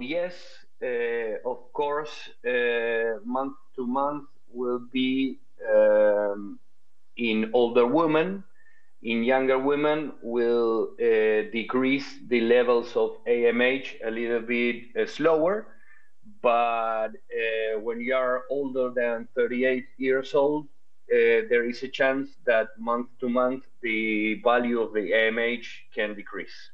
Yes, of course, month to month will be in older women. In younger women will decrease the levels of AMH a little bit slower, but when you are older than 38 years old, there is a chance that month to month the value of the AMH can decrease.